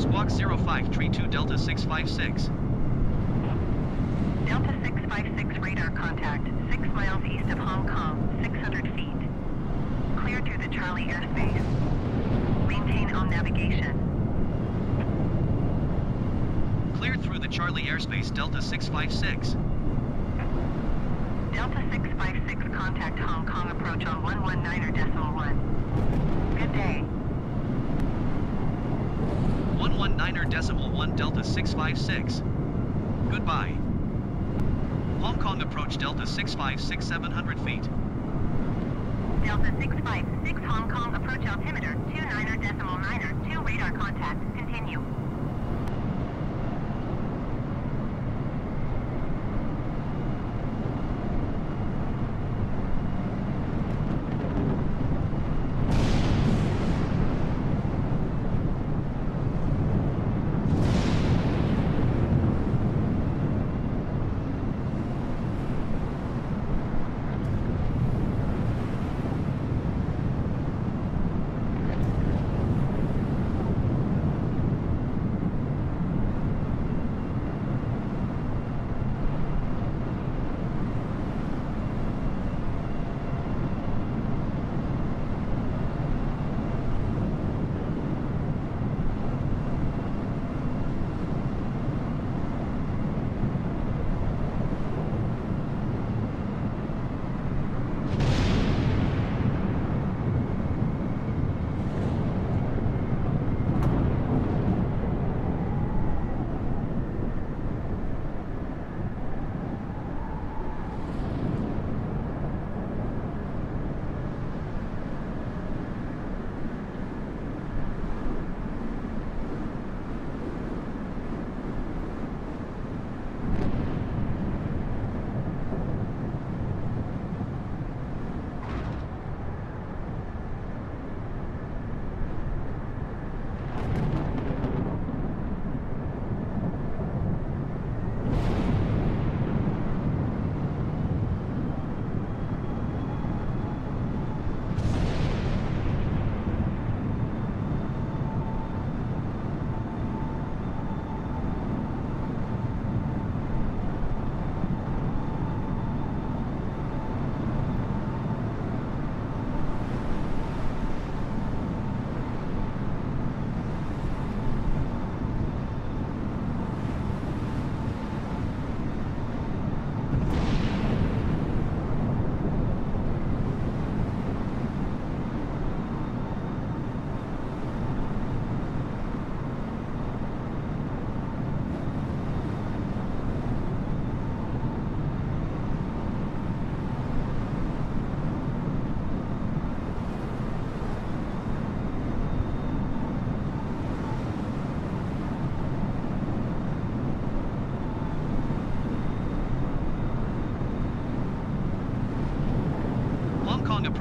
Squawk 0532 Delta 656. Delta 656 radar contact, 6 miles east of Hong Kong, 600 feet. Clear to the Charlie airspace. Maintain on navigation. Cleared through the Charlie airspace, Delta 656. Delta 656 contact Hong Kong, approach on 119.1. Good day. 119.1 Delta 656. Goodbye. Hong Kong, approach Delta 656, 700 feet. Delta 656 Hong Kong, approach altimeter 29.9, 2 radar contact. Continue.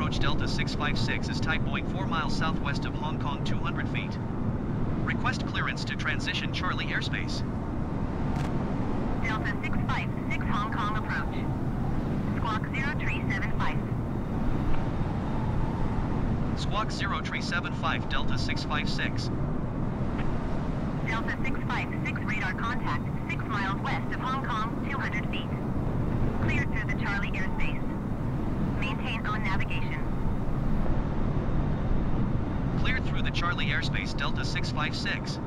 Delta 656 is type buoy 4 miles southwest of Hong Kong, 200 feet. Request clearance to transition Charlie airspace. Delta 656 Hong Kong, approach. Squawk 0375. Squawk 0375 Delta 656. Delta 656 radar contact, 6 miles west of Hong Kong, 200 feet. Cleared through the Charlie airspace. Maintain on navigation. Cleared through the Charlie airspace, Delta 656.